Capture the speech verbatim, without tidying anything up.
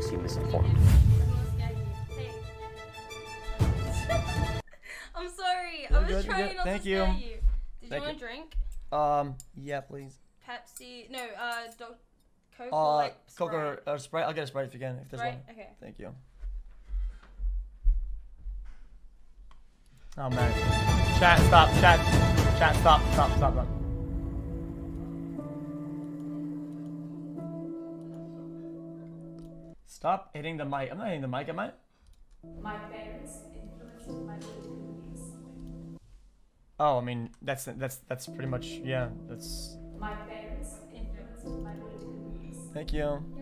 seem misinformed. I'm sorry. I was trying not to scare you. Did you want a drink? Um, yeah, please. Pepsi. No, uh, Coke uh, or like Sprite? Coke or, or Sprite. I'll get a Sprite if you can, if there's Sprite? One. Okay. Thank you. Oh, man. Chat, stop, chat. Chat, stop, stop, stop, stop. Stop hitting the mic. I'm not hitting the mic, am I? My parents influenced my movies. Oh, I mean, that's that's that's pretty much, yeah, that's... My parents influenced my movies. Thank you.